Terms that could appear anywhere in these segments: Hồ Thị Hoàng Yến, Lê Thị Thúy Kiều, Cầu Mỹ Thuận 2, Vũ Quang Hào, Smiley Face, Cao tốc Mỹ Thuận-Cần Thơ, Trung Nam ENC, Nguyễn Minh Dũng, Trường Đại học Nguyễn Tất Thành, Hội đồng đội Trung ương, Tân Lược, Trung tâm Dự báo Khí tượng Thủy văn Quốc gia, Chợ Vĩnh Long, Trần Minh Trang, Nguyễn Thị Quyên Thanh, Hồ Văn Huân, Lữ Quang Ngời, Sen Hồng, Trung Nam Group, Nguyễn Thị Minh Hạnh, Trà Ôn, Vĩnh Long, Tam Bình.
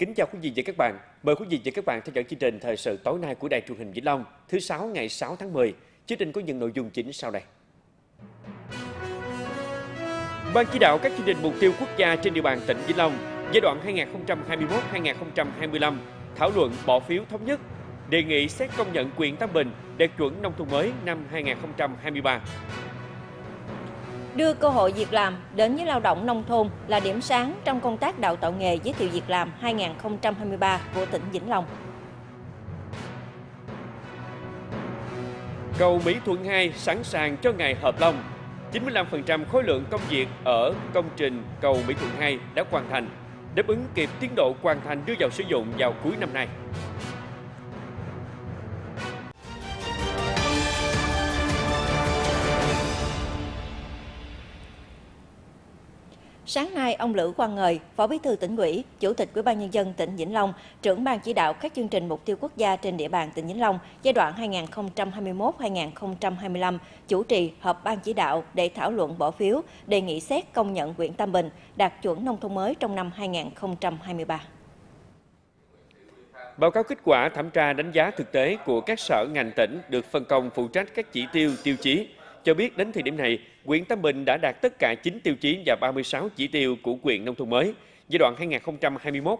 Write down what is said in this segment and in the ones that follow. Kính chào quý vị và các bạn. Mời quý vị và các bạn theo dõi chương trình Thời sự tối nay của Đài Truyền hình Vĩnh Long, thứ 6 ngày 6 tháng 10. Chương trình có những nội dung chính sau đây. Ban chỉ đạo các chương trình mục tiêu quốc gia trên địa bàn tỉnh Vĩnh Long giai đoạn 2021-2025 thảo luận bỏ phiếu thống nhất đề nghị xét công nhận huyện Tam Bình đạt chuẩn nông thôn mới năm 2023. Đưa cơ hội việc làm đến với lao động nông thôn là điểm sáng trong công tác đào tạo nghề giới thiệu việc làm 2023 của tỉnh Vĩnh Long. Cầu Mỹ Thuận 2 sẵn sàng cho ngày hợp long. 95% khối lượng công việc ở công trình cầu Mỹ Thuận 2 đã hoàn thành, đáp ứng kịp tiến độ hoàn thành đưa vào sử dụng vào cuối năm nay. Sáng nay, ông Lữ Quang Ngời, Phó Bí thư Tỉnh ủy, Chủ tịch Ủy ban nhân dân tỉnh Vĩnh Long, trưởng ban chỉ đạo các chương trình mục tiêu quốc gia trên địa bàn tỉnh Vĩnh Long giai đoạn 2021-2025 chủ trì họp ban chỉ đạo để thảo luận bỏ phiếu đề nghị xét công nhận huyện Tam Bình đạt chuẩn nông thôn mới trong năm 2023. Báo cáo kết quả thẩm tra đánh giá thực tế của các sở ngành tỉnh được phân công phụ trách các chỉ tiêu, tiêu chí cho biết đến thời điểm này, huyện Tam Bình đã đạt tất cả 9 tiêu chí và 36 chỉ tiêu của huyện nông thôn mới giai đoạn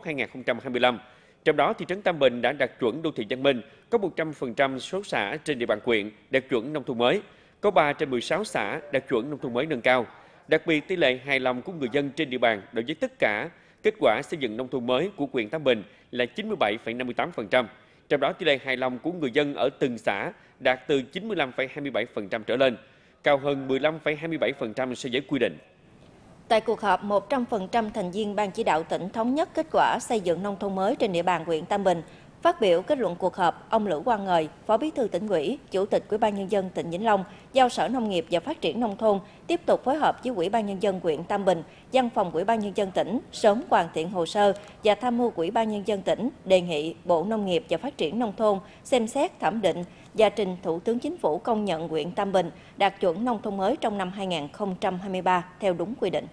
2021-2025. Trong đó, thị trấn Tam Bình đã đạt chuẩn đô thị văn minh, có 100% số xã trên địa bàn huyện đạt chuẩn nông thôn mới, có 3 trên 16 xã đạt chuẩn nông thôn mới nâng cao. Đặc biệt, tỷ lệ hài lòng của người dân trên địa bàn đối với tất cả kết quả xây dựng nông thôn mới của huyện Tam Bình là 97,58%. Trong đó, tỷ lệ hài lòng của người dân ở từng xã đạt từ 95,27% trở lên, cao hơn 15,27% so với quy định. Tại cuộc họp, 100% thành viên ban chỉ đạo tỉnh thống nhất kết quả xây dựng nông thôn mới trên địa bàn huyện Tam Bình. Phát biểu kết luận cuộc họp, ông Lữ Quang Ngời, Phó Bí thư Tỉnh ủy, Chủ tịch Ủy ban nhân dân tỉnh Vĩnh Long, giao Sở Nông nghiệp và Phát triển nông thôn tiếp tục phối hợp với Ủy ban nhân dân huyện Tam Bình, Văn phòng Ủy ban nhân dân tỉnh sớm hoàn thiện hồ sơ và tham mưu Ủy ban nhân dân tỉnh đề nghị Bộ Nông nghiệp và Phát triển nông thôn xem xét thẩm định và trình Thủ tướng Chính phủ công nhận huyện Tam Bình đạt chuẩn nông thôn mới trong năm 2023 theo đúng quy định.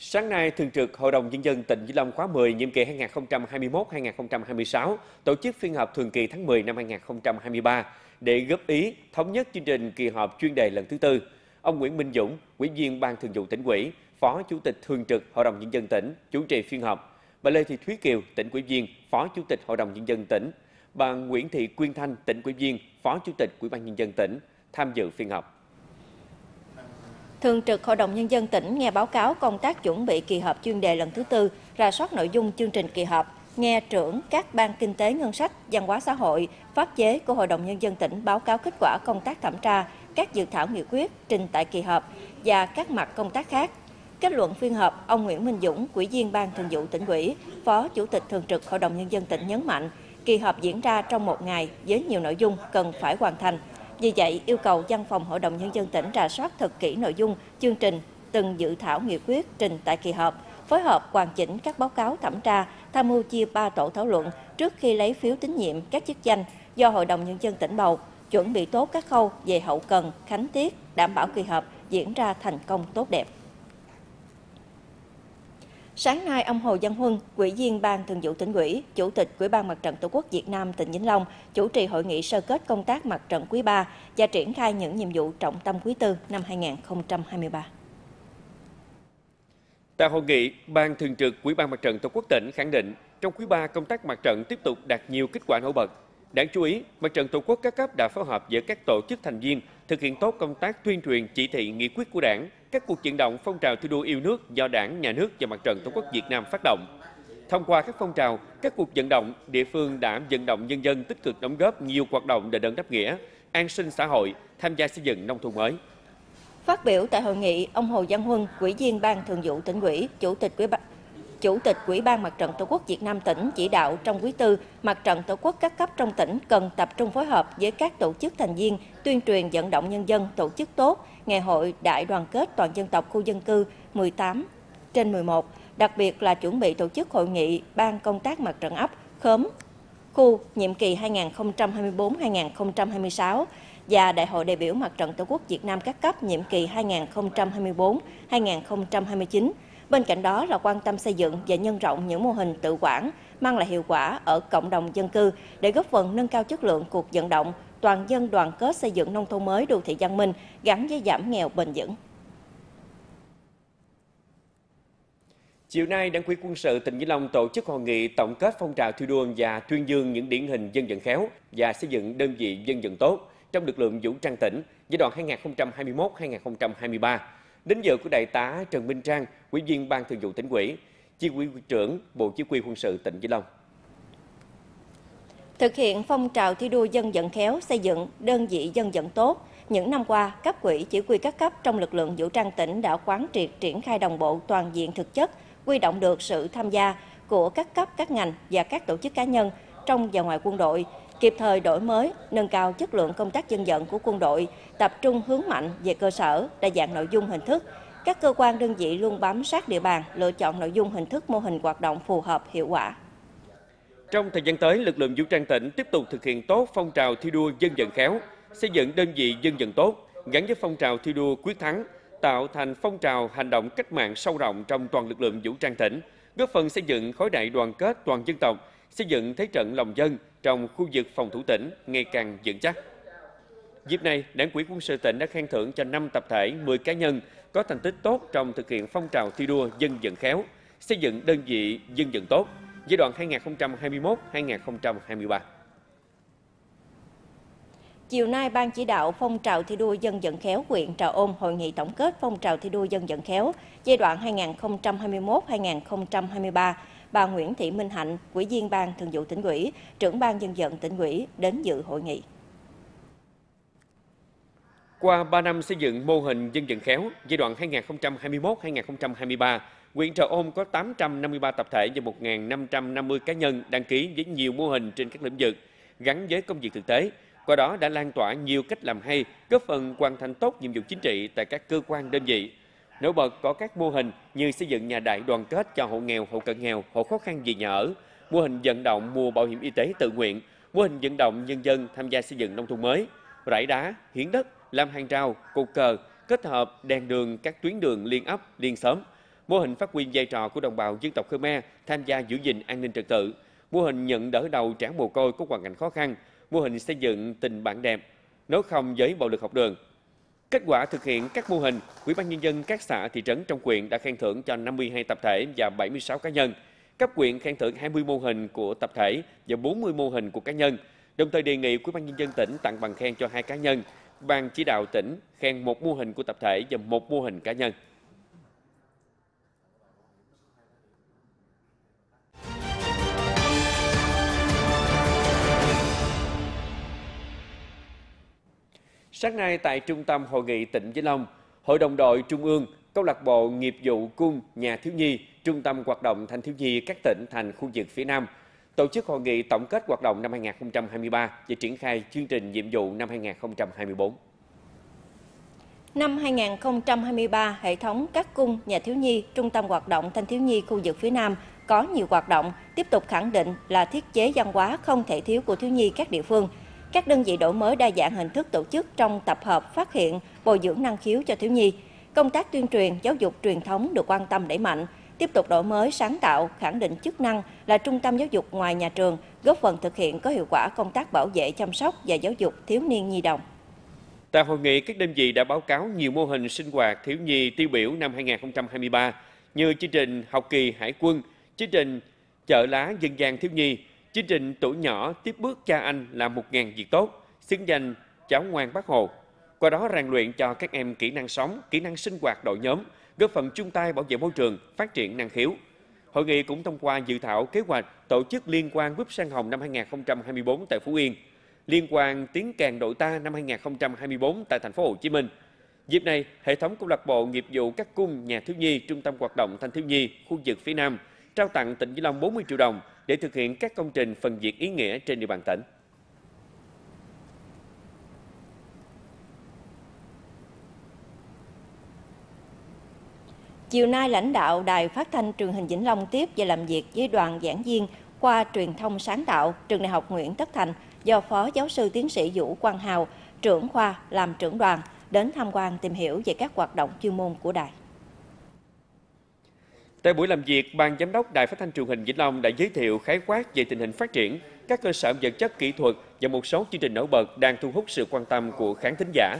Sáng nay, Thường trực Hội đồng Nhân dân tỉnh Vĩnh Long khóa 10 nhiệm kỳ 2021-2026 tổ chức phiên họp thường kỳ tháng 10 năm 2023 để góp ý thống nhất chương trình kỳ họp chuyên đề lần thứ tư. Ông Nguyễn Minh Dũng, Ủy viên Ban Thường vụ Tỉnh ủy, Phó Chủ tịch Thường trực Hội đồng Nhân dân tỉnh chủ trì phiên họp. Bà Lê Thị Thúy Kiều, Tỉnh ủy viên, Phó Chủ tịch Hội đồng Nhân dân tỉnh, bà Nguyễn Thị Quyên Thanh, Tỉnh ủy viên, Phó Chủ tịch Ủy ban Nhân dân tỉnh tham dự phiên họp. Thường trực Hội đồng Nhân dân tỉnh nghe báo cáo công tác chuẩn bị kỳ họp chuyên đề lần thứ tư, rà soát nội dung chương trình kỳ họp, nghe trưởng các ban kinh tế ngân sách, văn hóa xã hội, pháp chế của Hội đồng Nhân dân tỉnh báo cáo kết quả công tác thẩm tra, các dự thảo nghị quyết trình tại kỳ họp và các mặt công tác khác. Kết luận phiên họp, ông Nguyễn Minh Dũng, Ủy viên Ban Thường vụ Tỉnh ủy, Phó Chủ tịch Thường trực Hội đồng Nhân dân tỉnh nhấn mạnh, kỳ họp diễn ra trong một ngày với nhiều nội dung cần phải hoàn thành. Vì vậy, yêu cầu Văn phòng Hội đồng Nhân dân tỉnh rà soát thật kỹ nội dung, chương trình, từng dự thảo nghị quyết trình tại kỳ họp, phối hợp hoàn chỉnh các báo cáo thẩm tra, tham mưu chia 3 tổ thảo luận trước khi lấy phiếu tín nhiệm các chức danh do Hội đồng Nhân dân tỉnh bầu, chuẩn bị tốt các khâu về hậu cần, khánh tiết, đảm bảo kỳ họp diễn ra thành công tốt đẹp. Sáng nay, ông Hồ Văn Huân, Ủy viên Ban Thường vụ Tỉnh ủy, Chủ tịch Ủy ban Mặt trận Tổ quốc Việt Nam tỉnh Vĩnh Long chủ trì hội nghị sơ kết công tác mặt trận quý 3 và triển khai những nhiệm vụ trọng tâm quý 4 năm 2023. Tại hội nghị, Ban Thường trực Ủy ban Mặt trận Tổ quốc tỉnh khẳng định trong quý 3 công tác mặt trận tiếp tục đạt nhiều kết quả nổi bật. Đáng chú ý, Mặt trận Tổ quốc các cấp đã phối hợp giữa các tổ chức thành viên thực hiện tốt công tác tuyên truyền chỉ thị nghị quyết của Đảng, các cuộc vận động phong trào thi đua yêu nước do Đảng, Nhà nước và Mặt trận Tổ quốc Việt Nam phát động. Thông qua các phong trào, các cuộc vận động, địa phương đã vận động nhân dân tích cực đóng góp nhiều hoạt động đền ơn đáp nghĩa, an sinh xã hội, tham gia xây dựng nông thôn mới. Phát biểu tại hội nghị, ông Hồ Văn Huân, Ủy viên Ban Thường vụ Tỉnh ủy, Chủ tịch Ủy ban Mặt trận Tổ quốc Việt Nam tỉnh chỉ đạo trong quý 4, Mặt trận Tổ quốc các cấp trong tỉnh cần tập trung phối hợp với các tổ chức thành viên, tuyên truyền vận động nhân dân tổ chức tốt ngày hội đại đoàn kết toàn dân tộc khu dân cư 18/11, đặc biệt là chuẩn bị tổ chức hội nghị ban công tác mặt trận ấp, khóm, khu nhiệm kỳ 2024-2026 và Đại hội đại biểu Mặt trận Tổ quốc Việt Nam các cấp nhiệm kỳ 2024-2029. Bên cạnh đó là quan tâm xây dựng và nhân rộng những mô hình tự quản mang lại hiệu quả ở cộng đồng dân cư để góp phần nâng cao chất lượng cuộc vận động toàn dân đoàn kết xây dựng nông thôn mới, đô thị văn minh gắn với giảm nghèo bền vững. Chiều nay, Đảng ủy Quân sự tỉnh Vĩnh Long tổ chức hội nghị tổng kết phong trào thi đua và tuyên dương những điển hình dân vận khéo và xây dựng đơn vị dân vận tốt trong lực lượng vũ trang tỉnh giai đoạn 2021-2023. Đến dự của Đại tá Trần Minh Trang, Ủy viên Ban Thường vụ Tỉnh ủy, Chỉ huy trưởng Bộ Chỉ huy Quân sự tỉnh Vĩnh Long. Thực hiện phong trào thi đua dân vận khéo, xây dựng đơn vị dân vận tốt, những năm qua, cấp ủy chỉ huy các cấp trong lực lượng vũ trang tỉnh đã quán triệt triển khai đồng bộ toàn diện thực chất, huy động được sự tham gia của các cấp, các ngành và các tổ chức cá nhân trong và ngoài quân đội, kịp thời đổi mới, nâng cao chất lượng công tác dân vận của quân đội, tập trung hướng mạnh về cơ sở, đa dạng nội dung hình thức. Các cơ quan đơn vị luôn bám sát địa bàn, lựa chọn nội dung hình thức mô hình hoạt động phù hợp, hiệu quả. Trong thời gian tới, lực lượng vũ trang tỉnh tiếp tục thực hiện tốt phong trào thi đua dân vận khéo, xây dựng đơn vị dân vận tốt, gắn với phong trào thi đua quyết thắng, tạo thành phong trào hành động cách mạng sâu rộng trong toàn lực lượng vũ trang tỉnh, góp phần xây dựng khối đại đoàn kết toàn dân tộc, xây dựng thế trận lòng dân trong khu vực phòng thủ tỉnh ngày càng vững chắc. Dịp này, Đảng ủy Quân sự tỉnh đã khen thưởng cho 5 tập thể, 10 cá nhân có thành tích tốt trong thực hiện phong trào thi đua dân vận khéo, xây dựng đơn vị dân vận tốt giai đoạn 2021-2023. Chiều nay, Ban chỉ đạo phong trào thi đua dân vận khéo huyện Trà Ôn hội nghị tổng kết phong trào thi đua dân vận khéo giai đoạn 2021-2023. Bà Nguyễn Thị Minh Hạnh, Ủy viên Ban Thường vụ Tỉnh ủy, Trưởng ban Dân vận Tỉnh ủy đến dự hội nghị. Qua 3 năm xây dựng mô hình dân vận khéo giai đoạn 2021-2023, huyện Trà Ôn có 853 tập thể và 1.550 cá nhân đăng ký với nhiều mô hình trên các lĩnh vực gắn với công việc thực tế. Qua đó đã lan tỏa nhiều cách làm hay, góp phần hoàn thành tốt nhiệm vụ chính trị tại các cơ quan đơn vị. Nổi bật có các mô hình như xây dựng nhà đại đoàn kết cho hộ nghèo, hộ cận nghèo, hộ khó khăn vì nhà ở, mô hình vận động mua bảo hiểm y tế tự nguyện, mô hình vận động nhân dân tham gia xây dựng nông thôn mới, rải đá, hiến đất, làm hàng rào, cột cờ, kết hợp đèn đường các tuyến đường liên ấp, liên xóm, mô hình phát huy vai trò của đồng bào dân tộc Khmer tham gia giữ gìn an ninh trật tự, mô hình nhận đỡ đầu trẻ mồ côi có hoàn cảnh khó khăn, mô hình xây dựng tình bạn đẹp, nói không với bạo lực học đường. Kết quả thực hiện các mô hình, Ủy ban Nhân dân các xã thị trấn trong huyện đã khen thưởng cho 52 tập thể và 76 cá nhân. Cấp huyện khen thưởng 20 mô hình của tập thể và 40 mô hình của cá nhân. Đồng thời đề nghị Ủy ban Nhân dân tỉnh tặng bằng khen cho 2 cá nhân. Ban chỉ đạo tỉnh khen 1 mô hình của tập thể và 1 mô hình cá nhân. Sáng nay tại Trung tâm Hội nghị tỉnh Vĩnh Long, Hội đồng đội Trung ương, Câu lạc bộ nghiệp vụ cung nhà thiếu nhi, Trung tâm hoạt động thanh thiếu nhi các tỉnh thành khu vực phía Nam tổ chức hội nghị tổng kết hoạt động năm 2023 và triển khai chương trình nhiệm vụ năm 2024. Năm 2023, hệ thống các cung nhà thiếu nhi, Trung tâm hoạt động thanh thiếu nhi khu vực phía Nam có nhiều hoạt động tiếp tục khẳng định là thiết chế văn hóa không thể thiếu của thiếu nhi các địa phương. Các đơn vị đổi mới đa dạng hình thức tổ chức trong tập hợp phát hiện, bồi dưỡng năng khiếu cho thiếu nhi. Công tác tuyên truyền, giáo dục truyền thống được quan tâm đẩy mạnh, tiếp tục đổi mới sáng tạo, khẳng định chức năng là trung tâm giáo dục ngoài nhà trường, góp phần thực hiện có hiệu quả công tác bảo vệ, chăm sóc và giáo dục thiếu niên nhi đồng. Tại hội nghị, các đơn vị đã báo cáo nhiều mô hình sinh hoạt thiếu nhi tiêu biểu năm 2023 như chương trình học kỳ Hải quân, chương trình chợ lá dân gian thiếu nhi, chương trình tuổi nhỏ tiếp bước cha anh làm 1.000 việc tốt, xứng danh cháu ngoan Bác Hồ. Qua đó rèn luyện cho các em kỹ năng sống, kỹ năng sinh hoạt đội nhóm, góp phần chung tay bảo vệ môi trường, phát triển năng khiếu. Hội nghị cũng thông qua dự thảo kế hoạch tổ chức liên quan Cúp Sen Hồng năm 2024 tại Phú Yên, liên quan tiếng kèn đội ta năm 2024 tại Thành phố Hồ Chí Minh. Dịp này, hệ thống câu lạc bộ nghiệp vụ các cung nhà thiếu nhi, Trung tâm hoạt động thanh thiếu nhi khu vực phía Nam trao tặng tỉnh Vĩnh Long 40 triệu đồng để thực hiện các công trình phần việc ý nghĩa trên địa bàn tỉnh. Chiều nay, lãnh đạo Đài Phát thanh Truyền hình Vĩnh Long tiếp và làm việc với đoàn giảng viên khoa truyền thông sáng tạo Trường Đại học Nguyễn Tất Thành do Phó Giáo sư Tiến sĩ Vũ Quang Hào, trưởng khoa làm trưởng đoàn đến tham quan tìm hiểu về các hoạt động chuyên môn của đài. Tại buổi làm việc, Ban Giám đốc Đài Phát thanh Truyền hình Vĩnh Long đã giới thiệu khái quát về tình hình phát triển, các cơ sở vật chất kỹ thuật và một số chương trình nổi bật đang thu hút sự quan tâm của khán thính giả.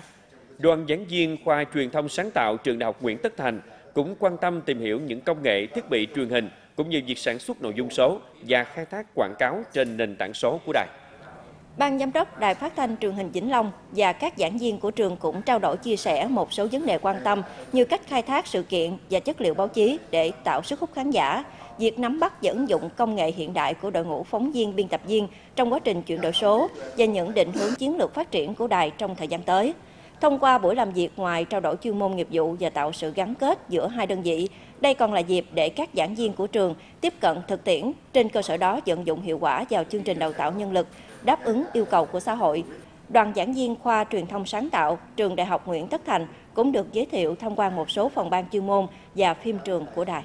Đoàn giảng viên khoa truyền thông sáng tạo Trường Đại học Nguyễn Tất Thành cũng quan tâm tìm hiểu những công nghệ, thiết bị truyền hình cũng như việc sản xuất nội dung số và khai thác quảng cáo trên nền tảng số của đài. Ban Giám đốc Đài Phát thanh Truyền hình Vĩnh Long và các giảng viên của trường cũng trao đổi chia sẻ một số vấn đề quan tâm như cách khai thác sự kiện và chất liệu báo chí để tạo sức hút khán giả, việc nắm bắt và ứng dụng công nghệ hiện đại của đội ngũ phóng viên, biên tập viên trong quá trình chuyển đổi số và những định hướng chiến lược phát triển của đài trong thời gian tới. Thông qua buổi làm việc, ngoài trao đổi chuyên môn nghiệp vụ và tạo sự gắn kết giữa hai đơn vị, đây còn là dịp để các giảng viên của trường tiếp cận thực tiễn, trên cơ sở đó vận dụng hiệu quả vào chương trình đào tạo nhân lực, đáp ứng yêu cầu của xã hội. Đoàn giảng viên khoa truyền thông sáng tạo Trường Đại học Nguyễn Tất Thành cũng được giới thiệu tham quan một số phòng ban chuyên môn và phim trường của đài.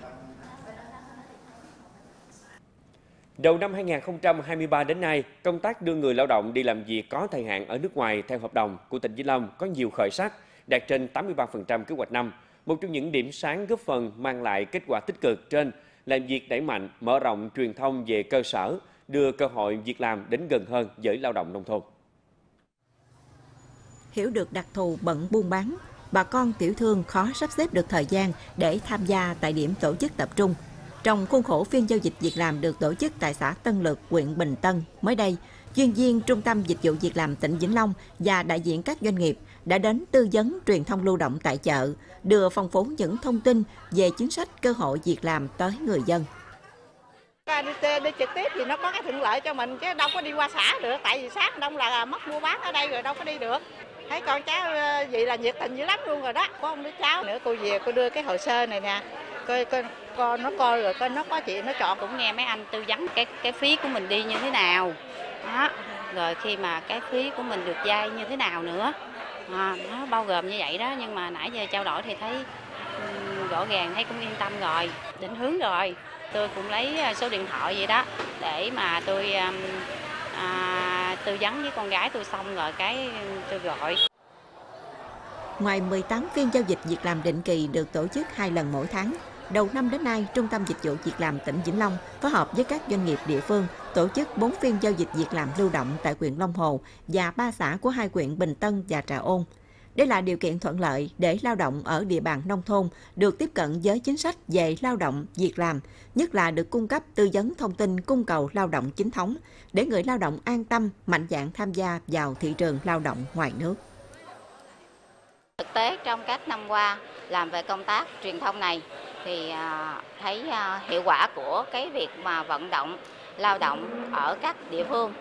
Đầu năm 2023 đến nay, công tác đưa người lao động đi làm việc có thời hạn ở nước ngoài theo hợp đồng của tỉnh Vĩnh Long có nhiều khởi sắc, đạt trên 83% kế hoạch năm. Một trong những điểm sáng góp phần mang lại kết quả tích cực trên là việc đẩy mạnh, mở rộng truyền thông về cơ sở, đưa cơ hội việc làm đến gần hơn với lao động nông thôn. Hiểu được đặc thù bận buôn bán, bà con tiểu thương khó sắp xếp được thời gian để tham gia tại điểm tổ chức tập trung. Trong khuôn khổ phiên giao dịch việc làm được tổ chức tại xã Tân Lược, huyện Bình Tân, mới đây, chuyên viên Trung tâm Dịch vụ Việc làm tỉnh Vĩnh Long và đại diện các doanh nghiệp đã đến tư vấn truyền thông lưu động tại chợ, đưa phong phú những thông tin về chính sách cơ hội việc làm tới người dân. Đi trực tiếp thì nó có cái thuận lợi cho mình, chứ đâu có đi qua xã được, tại vì sáng đông là mất mua bán ở đây rồi đâu có đi được. Thấy con cháu vậy là nhiệt tình dữ lắm luôn rồi đó. Có ông đứa cháu nữa, cô về cô đưa cái hồ sơ này nè, coi nó coi rồi coi nó có chuyện nó chọn. Cũng nghe mấy anh tư vấn cái phí của mình đi như thế nào đó, rồi khi mà cái phí của mình được vay như thế nào nữa, nó bao gồm như vậy đó. Nhưng mà nãy giờ trao đổi thì thấy rõ ràng, thấy cũng yên tâm rồi, định hướng rồi. Tôi cũng lấy số điện thoại vậy đó để mà tôi tư vấn với con gái tôi, xong rồi cái tôi gọi. Ngoài 18 phiên giao dịch việc làm định kỳ được tổ chức 2 lần mỗi tháng, đầu năm đến nay, Trung tâm Dịch vụ Việc làm tỉnh Vĩnh Long phối hợp với các doanh nghiệp địa phương tổ chức 4 phiên giao dịch việc làm lưu động tại huyện Long Hồ và 3 xã của 2 huyện Bình Tân và Trà Ôn. Đây là điều kiện thuận lợi để lao động ở địa bàn nông thôn được tiếp cận với chính sách về lao động, việc làm, nhất là được cung cấp tư vấn thông tin cung cầu lao động chính thống để người lao động an tâm, mạnh dạn tham gia vào thị trường lao động ngoài nước. Thực tế trong các năm qua làm về công tác truyền thông này thì thấy hiệu quả của cái việc mà vận động lao động ở các địa phương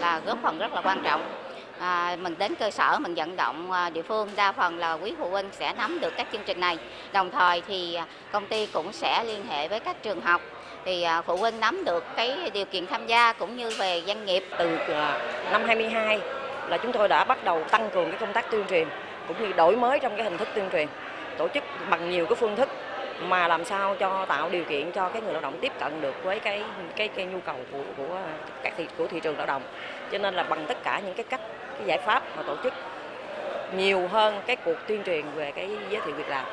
là góp phần rất là quan trọng. Mình đến cơ sở mình vận động địa phương, đa phần là quý phụ huynh sẽ nắm được các chương trình này. Đồng thời thì công ty cũng sẽ liên hệ với các trường học, thì phụ huynh nắm được cái điều kiện tham gia cũng như về doanh nghiệp. Từ năm 22 là chúng tôi đã bắt đầu tăng cường cái công tác tuyên truyền cũng như đổi mới trong cái hình thức tuyên truyền, tổ chức bằng nhiều cái phương thức mà làm sao cho tạo điều kiện cho cái người lao động tiếp cận được với cái nhu cầu của thị trường lao động. Cho nên là bằng tất cả những cái cách, cái giải pháp mà tổ chức nhiều hơn cái cuộc tuyên truyền về cái giới thiệu việc làm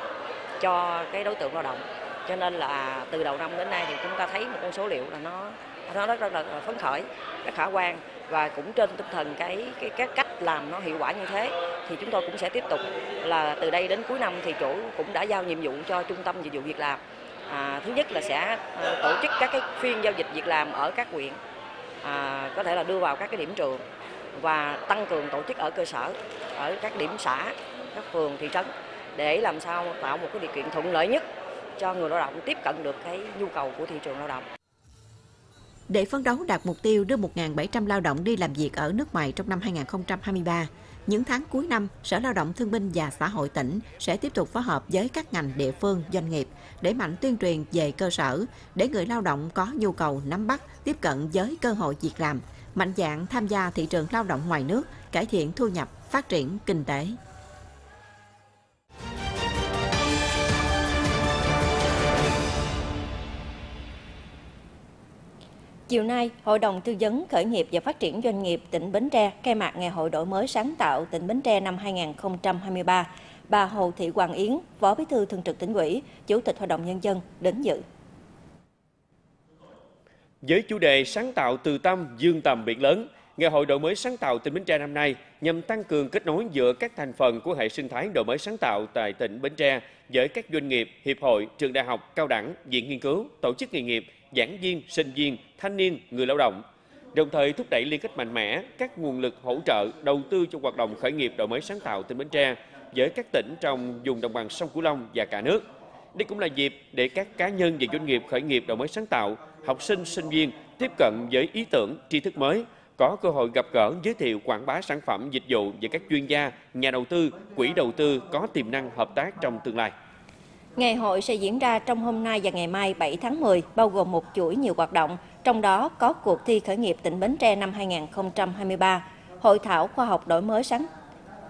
cho cái đối tượng lao động. Cho nên là từ đầu năm đến nay thì chúng ta thấy một con số liệu là nó rất là phấn khởi, rất khả quan, và cũng trên tinh thần cái cách làm nó hiệu quả như thế thì chúng tôi cũng sẽ tiếp tục là từ đây đến cuối năm thì chủ cũng đã giao nhiệm vụ cho Trung tâm Dịch vụ Việc làm. Thứ nhất là sẽ tổ chức các cái phiên giao dịch việc làm ở các huyện, có thể là đưa vào các cái điểm trường và tăng cường tổ chức ở cơ sở, ở các điểm xã, các phường, thị trấn để làm sao tạo một cái điều kiện thuận lợi nhất cho người lao động tiếp cận được cái nhu cầu của thị trường lao động. Để phấn đấu đạt mục tiêu đưa 1.700 lao động đi làm việc ở nước ngoài trong năm 2023, những tháng cuối năm, Sở Lao động Thương binh và Xã hội tỉnh sẽ tiếp tục phối hợp với các ngành địa phương, doanh nghiệp để mạnh tuyên truyền về cơ sở, để người lao động có nhu cầu nắm bắt, tiếp cận với cơ hội việc làm, mạnh dạn tham gia thị trường lao động ngoài nước, cải thiện thu nhập, phát triển kinh tế. Chiều nay, Hội đồng Tư vấn Khởi nghiệp và Phát triển Doanh nghiệp tỉnh Bến Tre khai mạc Ngày hội đổi mới sáng tạo tỉnh Bến Tre năm 2023. Bà Hồ Thị Hoàng Yến, Phó Bí thư Thường trực Tỉnh ủy, Chủ tịch Hội đồng Nhân dân đến dự. Với chủ đề sáng tạo từ tâm, dương tầm biển lớn, Ngày hội đổi mới sáng tạo tỉnh Bến Tre năm nay nhằm tăng cường kết nối giữa các thành phần của hệ sinh thái đổi mới sáng tạo tại tỉnh Bến Tre với các doanh nghiệp, hiệp hội, trường đại học, cao đẳng, viện nghiên cứu, tổ chức nghề nghiệp, giảng viên, sinh viên, thanh niên, người lao động. Đồng thời thúc đẩy liên kết mạnh mẽ các nguồn lực hỗ trợ đầu tư cho hoạt động khởi nghiệp đổi mới sáng tạo tỉnh Bến Tre với các tỉnh trong vùng đồng bằng sông Cửu Long và cả nước. Đây cũng là dịp để các cá nhân và doanh nghiệp khởi nghiệp đổi mới sáng tạo, học sinh, sinh viên tiếp cận với ý tưởng, tri thức mới, có cơ hội gặp gỡ, giới thiệu, quảng bá sản phẩm, dịch vụ với các chuyên gia, nhà đầu tư, quỹ đầu tư có tiềm năng hợp tác trong tương lai. Ngày hội sẽ diễn ra trong hôm nay và ngày mai 7 tháng 10, bao gồm một chuỗi nhiều hoạt động, trong đó có cuộc thi khởi nghiệp tỉnh Bến Tre năm 2023, hội thảo khoa học đổi mới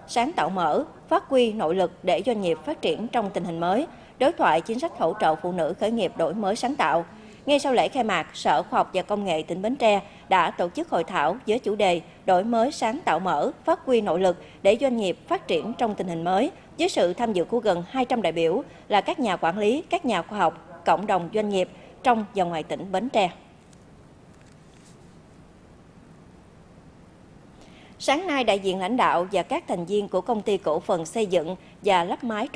sáng tạo mở, phát huy nội lực để doanh nghiệp phát triển trong tình hình mới, đối thoại chính sách hỗ trợ phụ nữ khởi nghiệp đổi mới sáng tạo. Ngay sau lễ khai mạc, Sở Khoa học và Công nghệ tỉnh Bến Tre đã tổ chức hội thảo với chủ đề đổi mới sáng tạo mở, phát huy nội lực để doanh nghiệp phát triển trong tình hình mới, với sự tham dự của gần 200 đại biểu là các nhà quản lý, các nhà khoa học, cộng đồng doanh nghiệp trong và ngoài tỉnh Bến Tre. Sáng nay, đại diện lãnh đạo và các thành viên của Công ty Cổ phần Xây dựng và Lắp máy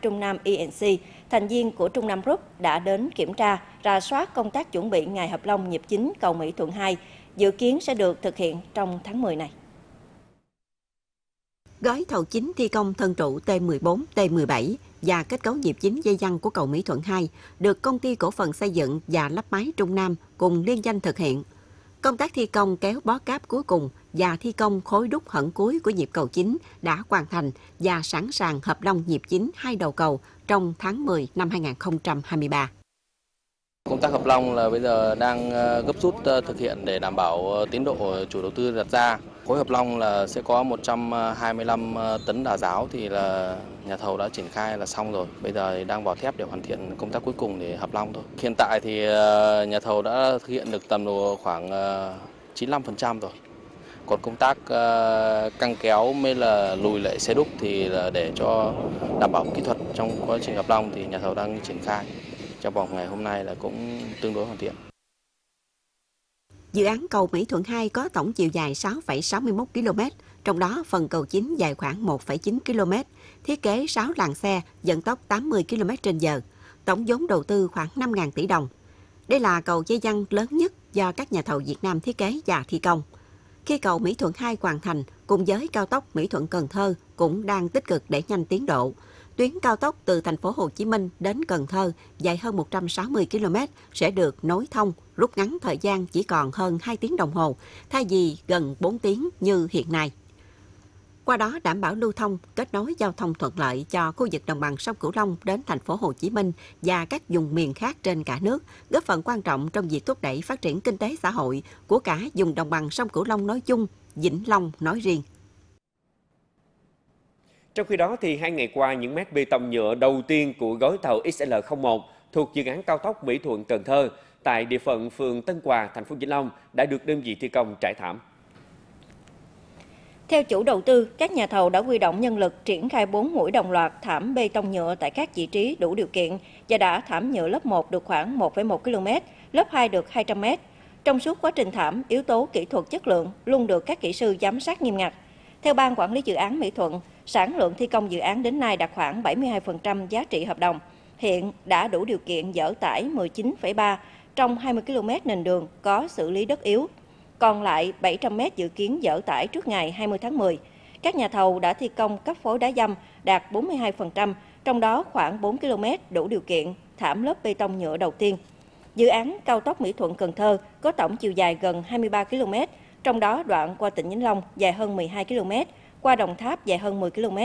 Trung Nam ENC, thành viên của Trung Nam Group đã đến kiểm tra, rà soát công tác chuẩn bị ngày hợp long nhịp chính cầu Mỹ Thuận 2, dự kiến sẽ được thực hiện trong tháng 10 này. Gói thầu chính thi công thân trụ T14, T17 và kết cấu nhịp chính dây giăng của cầu Mỹ Thuận 2 được Công ty Cổ phần Xây dựng và Lắp máy Trung Nam cùng liên danh thực hiện. Công tác thi công kéo bó cáp cuối cùng và thi công khối đúc hận cuối của nhịp cầu chính đã hoàn thành và sẵn sàng hợp long nhịp chính hai đầu cầu trong tháng 10 năm 2023. Công tác hợp long là bây giờ đang gấp rút thực hiện để đảm bảo tiến độ chủ đầu tư đặt ra. Khối hợp long là sẽ có 125 tấn đà giáo thì là nhà thầu đã triển khai là xong rồi. Bây giờ thì đang vào thép để hoàn thiện công tác cuối cùng để hợp long thôi. Hiện tại thì nhà thầu đã thực hiện được tầm độ khoảng 95% rồi. Còn công tác căng kéo mới là lùi lại xe đúc thì là để cho đảm bảo kỹ thuật trong quá trình hợp long thì nhà thầu đang triển khai. Trong vòng ngày hôm nay là cũng tương đối hoàn thiện. Dự án cầu Mỹ Thuận 2 có tổng chiều dài 6,61 km, trong đó phần cầu chính dài khoảng 1,9 km, thiết kế 6 làn xe, vận tốc 80 km/h, tổng vốn đầu tư khoảng 5.000 tỷ đồng. Đây là cầu dây giăng lớn nhất do các nhà thầu Việt Nam thiết kế và thi công. Khi cầu Mỹ Thuận 2 hoàn thành, cùng với cao tốc Mỹ Thuận-Cần Thơ cũng đang tích cực đẩy nhanh tiến độ. Tuyến cao tốc từ thành phố Hồ Chí Minh đến Cần Thơ dài hơn 160 km sẽ được nối thông, rút ngắn thời gian chỉ còn hơn 2 tiếng đồng hồ, thay vì gần 4 tiếng như hiện nay. Qua đó đảm bảo lưu thông, kết nối giao thông thuận lợi cho khu vực đồng bằng sông Cửu Long đến thành phố Hồ Chí Minh và các vùng miền khác trên cả nước, góp phần quan trọng trong việc thúc đẩy phát triển kinh tế xã hội của cả vùng đồng bằng sông Cửu Long nói chung, Vĩnh Long nói riêng. Trong khi đó, thì 2 ngày qua, những mét bê tông nhựa đầu tiên của gói thầu XL01 thuộc dự án cao tốc Mỹ Thuận-Cần Thơ tại địa phận phường Tân Hòa, thành phố Vĩnh Long đã được đơn vị thi công trải thảm. Theo chủ đầu tư, các nhà thầu đã huy động nhân lực triển khai 4 mũi đồng loạt thảm bê tông nhựa tại các vị trí đủ điều kiện và đã thảm nhựa lớp 1 được khoảng 1,1 km, lớp 2 được 200 m. Trong suốt quá trình thảm, yếu tố kỹ thuật chất lượng luôn được các kỹ sư giám sát nghiêm ngặt. Theo Ban Quản lý Dự án Mỹ Thuận, sản lượng thi công dự án đến nay đạt khoảng 72% giá trị hợp đồng. Hiện đã đủ điều kiện dỡ tải 19,3 trong 20 km nền đường có xử lý đất yếu. Còn lại 700 m dự kiến dỡ tải trước ngày 20 tháng 10. Các nhà thầu đã thi công cấp phối đá dăm đạt 42%, trong đó khoảng 4 km đủ điều kiện thảm lớp bê tông nhựa đầu tiên. Dự án cao tốc Mỹ Thuận-Cần Thơ có tổng chiều dài gần 23 km, trong đó đoạn qua tỉnh Vĩnh Long dài hơn 12 km, qua Đồng Tháp dài hơn 10 km,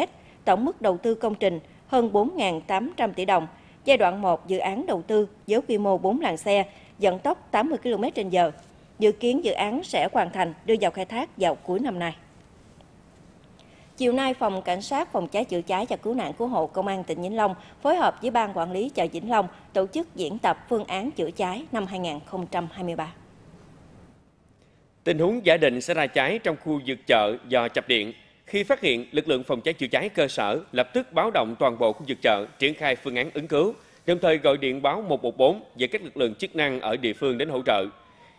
tổng mức đầu tư công trình hơn 4.800 tỷ đồng. Giai đoạn 1 dự án đầu tư với quy mô 4 làn xe, vận tốc 80 km/h. Dự kiến dự án sẽ hoàn thành đưa vào khai thác vào cuối năm nay. Chiều nay, Phòng Cảnh sát Phòng cháy chữa cháy và Cứu nạn Cứu hộ Công an tỉnh Vĩnh Long phối hợp với Ban Quản lý Chợ Vĩnh Long tổ chức diễn tập phương án chữa cháy năm 2023. Tình huống giả định xảy ra cháy trong khu vực chợ do chập điện. Khi phát hiện, lực lượng phòng cháy chữa cháy cơ sở lập tức báo động toàn bộ khu vực chợ, triển khai phương án ứng cứu, đồng thời gọi điện báo 114 và các lực lượng chức năng ở địa phương đến hỗ trợ.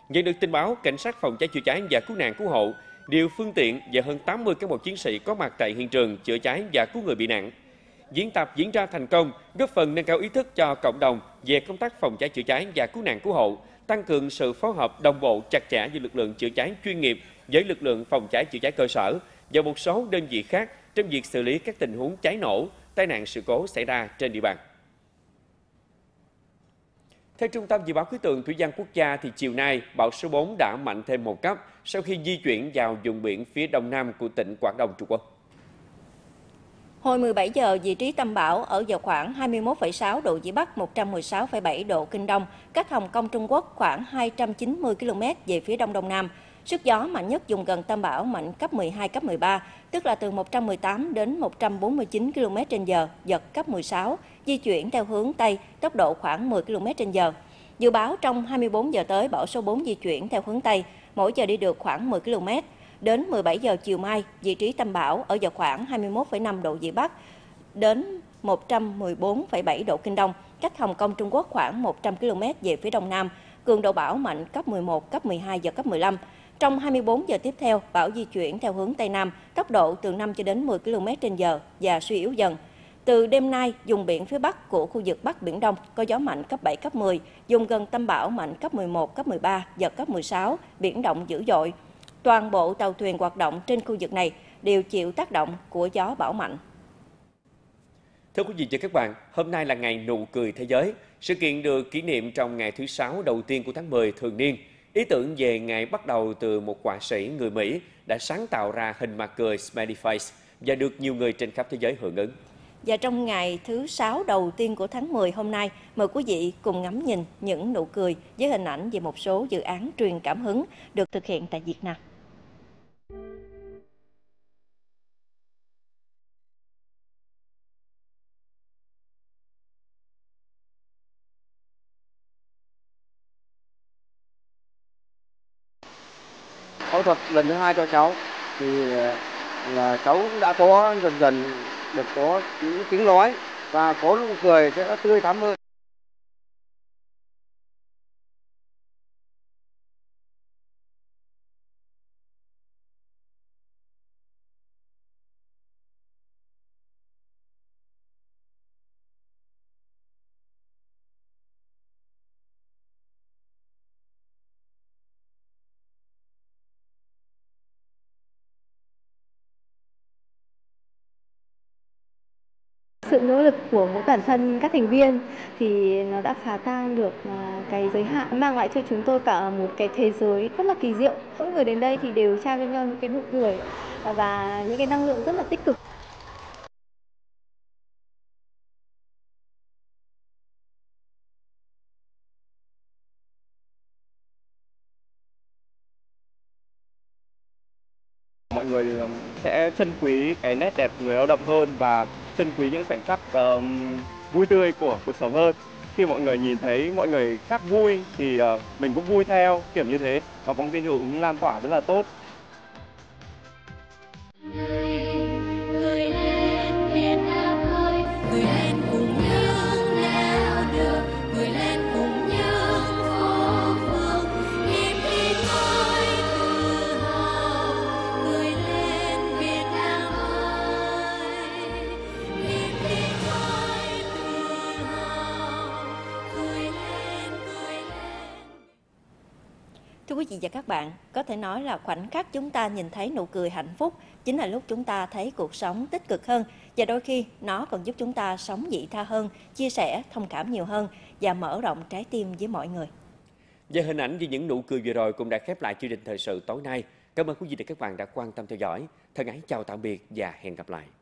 Nhận được tin báo, cảnh sát phòng cháy chữa cháy và cứu nạn cứu hộ điều phương tiện và hơn 80 cán bộ chiến sĩ có mặt tại hiện trường chữa cháy và cứu người bị nạn. Diễn tập diễn ra thành công, góp phần nâng cao ý thức cho cộng đồng về công tác phòng cháy chữa cháy và cứu nạn cứu hộ, tăng cường sự phối hợp đồng bộ chặt chẽ giữa lực lượng chữa cháy chuyên nghiệp với lực lượng phòng cháy chữa cháy cơ sở và một số đơn vị khác trong việc xử lý các tình huống cháy nổ, tai nạn sự cố xảy ra trên địa bàn. Theo Trung tâm Dự báo Khí tượng Thủy văn Quốc gia, thì chiều nay, bão số 4 đã mạnh thêm một cấp sau khi di chuyển vào vùng biển phía đông nam của tỉnh Quảng Đông, Trung Quốc. Hồi 17 giờ, vị trí tâm bão ở vào khoảng 21,6 độ Vĩ Bắc, 116,7 độ Kinh Đông, cách Hồng Kông, Trung Quốc khoảng 290 km về phía đông đông nam. Sức gió mạnh nhất vùng gần tâm bão mạnh cấp 12, cấp 13, tức là từ 118 đến 149 km/h, giật cấp 16, di chuyển theo hướng Tây, tốc độ khoảng 10 km/h. Dự báo trong 24 giờ tới, bão số 4 di chuyển theo hướng Tây, mỗi giờ đi được khoảng 10 km. Đến 17 giờ chiều mai, vị trí tâm bão ở vào khoảng 21,5 độ Vĩ Bắc đến 114,7 độ Kinh Đông, cách Hồng Kông, Trung Quốc khoảng 100 km về phía đông nam, cường độ bão mạnh cấp 11, cấp 12 và cấp 15. Trong 24 giờ tiếp theo, bão di chuyển theo hướng Tây Nam, tốc độ từ 5 cho đến 10 km/h và suy yếu dần. Từ đêm nay, vùng biển phía Bắc của khu vực Bắc Biển Đông có gió mạnh cấp 7, cấp 10, vùng gần tâm bão mạnh cấp 11, cấp 13, giật cấp 16, biển động dữ dội. Toàn bộ tàu thuyền hoạt động trên khu vực này đều chịu tác động của gió bão mạnh. Thưa quý vị và các bạn, hôm nay là ngày nụ cười thế giới. Sự kiện được kỷ niệm trong ngày thứ 6 đầu tiên của tháng 10 thường niên. Ý tưởng về ngày bắt đầu từ một họa sĩ người Mỹ đã sáng tạo ra hình mặt cười Smiley Face và được nhiều người trên khắp thế giới hưởng ứng. Và trong ngày thứ 6 đầu tiên của tháng 10 hôm nay, mời quý vị cùng ngắm nhìn những nụ cười với hình ảnh về một số dự án truyền cảm hứng được thực hiện tại Việt Nam. Phẫu thuật lần thứ 2 cho cháu thì là cháu cũng đã có dần dần được có tiếng nói và có nụ cười sẽ tươi thắm hơn. Sự nỗ lực của mỗi bản thân các thành viên thì nó đã phá tan được cái giới hạn, mang lại cho chúng tôi cả một cái thế giới rất là kỳ diệu. Mỗi người đến đây thì đều trao cho nhau những cái nụ cười và những cái năng lượng rất là tích cực. Mọi người sẽ trân quý cái nét đẹp người lao động hơn và trân quý những khoảnh khắc vui tươi của cuộc sống hơn. Khi mọi người nhìn thấy mọi người khác vui thì mình cũng vui theo, kiểu như thế. Và phóng viên cũng lan tỏa rất là tốt. Thưa quý vị và các bạn, có thể nói là khoảnh khắc chúng ta nhìn thấy nụ cười hạnh phúc chính là lúc chúng ta thấy cuộc sống tích cực hơn, và đôi khi nó còn giúp chúng ta sống vị tha hơn, chia sẻ, thông cảm nhiều hơn và mở rộng trái tim với mọi người. Và hình ảnh về những nụ cười vừa rồi cũng đã khép lại chương trình thời sự tối nay. Cảm ơn quý vị và các bạn đã quan tâm theo dõi. Thân ái chào tạm biệt và hẹn gặp lại.